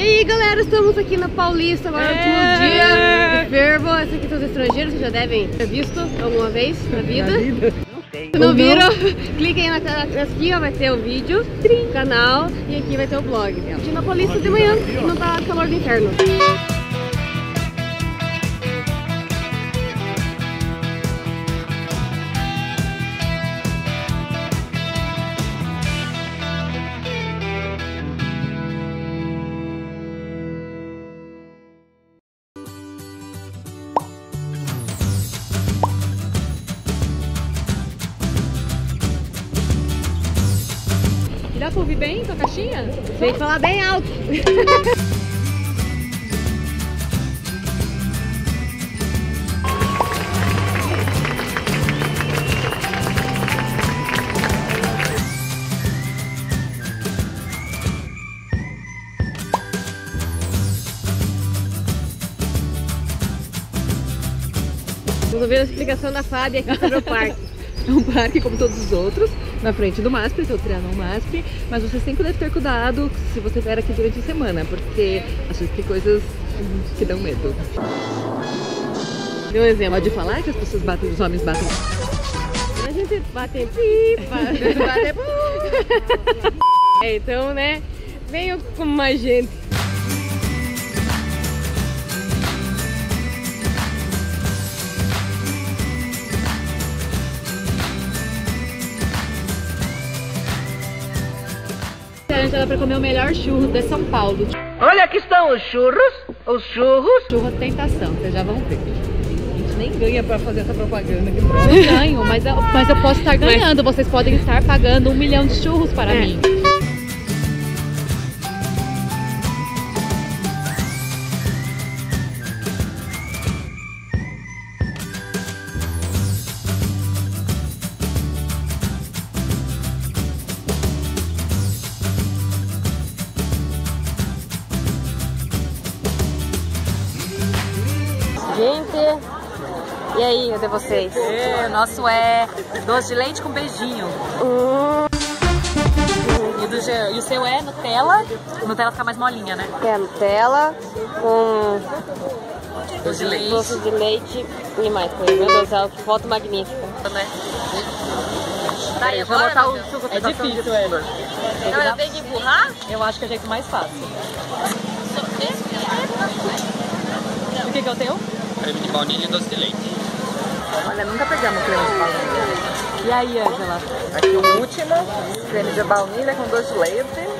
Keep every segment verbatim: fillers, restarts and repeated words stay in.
E aí galera, estamos aqui na Paulista, agora é o último dia de fervo. Esse aqui são os estrangeiros, vocês já devem ter visto alguma vez na vida. Não sei. Se não viram, cliquem aí na casquinha, vai ter o vídeo, o canal e aqui vai ter o blog. Estou na Paulista de manhã e não tá calor do inferno. Dá pra ouvir bem tua caixinha? Tem que falar bem alto! Vamos ouvir a explicação da Fábia aqui sobre o parque. É um parque como todos os outros, na frente do MASP, esse é o Trianon MASP, mas vocês têm que ter cuidado se você vier aqui durante a semana, porque às vezes tem coisas que dão medo. Deu um exemplo, pode falar que as pessoas batem, os homens batem. A gente bate pipa, a gente bate... É, então, né, venham com mais gente. Ela para comer o melhor churro de São Paulo. Olha, aqui estão os churros, os churros. Churro tentação, vocês já vão ver. A gente nem ganha para fazer essa propaganda. Eu ganho, mas eu, mas eu posso estar ganhando. Vocês podem estar pagando um milhão de churros para é. mim. Gente, e aí, cadê vocês? É, o nosso é doce de leite com beijinho. Hum. E, do, e o seu é Nutella? O Nutella fica mais molinha, né? É, Nutella com doce de leite, doce de leite e mais coisa. Meu Deus, é que foto magnífica. Né? Tá aí, agora tá o suco. É difícil, é. Não, eu tenho que empurrar? Eu acho que é o jeito mais fácil. O que que é o teu? Creme de baunilha e doce de leite. Olha, nunca pegamos creme de baunilha. E aí, Angela? Aqui o último, creme de baunilha com doce de leite.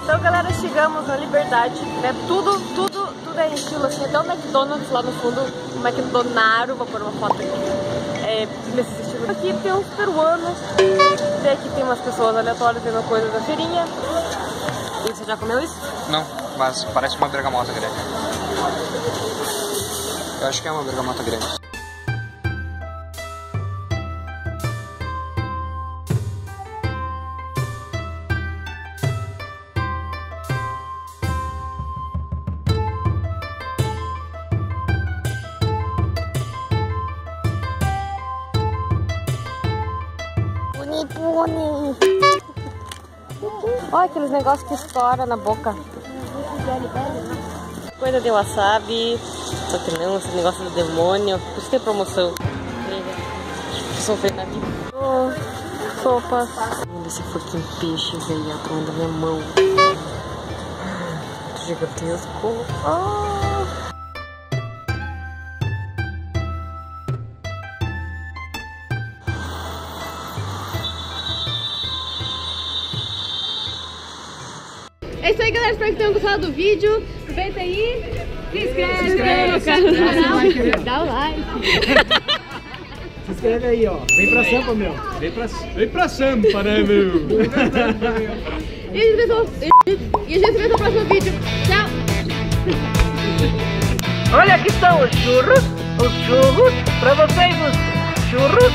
Então galera, chegamos na Liberdade, né? Tudo, tudo, tudo é estilo assim, até o McDonald's lá no fundo, o McDonald's, vou pôr uma foto aqui, é, nesse estilo. Aqui tem uns peruanos, e aqui tem umas pessoas aleatórias vendo coisas da feirinha. E você já comeu isso? Não, mas parece uma bergamota grande. Eu acho que é uma bergamota grande. Olha aqueles negócios que estoura na boca. Coisa de wasabi. Só que não, esse negócio do demônio. Por isso tem promoção. Sofrer na vida. Sopa. Olha esse forquinho peixe, velho. A tomando minha mão. Gigantesco. Ah! É isso aí, galera. Espero que tenham gostado do vídeo. Aproveita aí. Se inscreve, se inscreve no canal. Dá o like. Se inscreve aí, ó. Vem pra Sampa, meu. Vem pra, Vem pra Sampa, né, meu? E a gente vê no próximo vídeo. Tchau. Olha, aqui estão os churros, os churros, pra vocês os churros.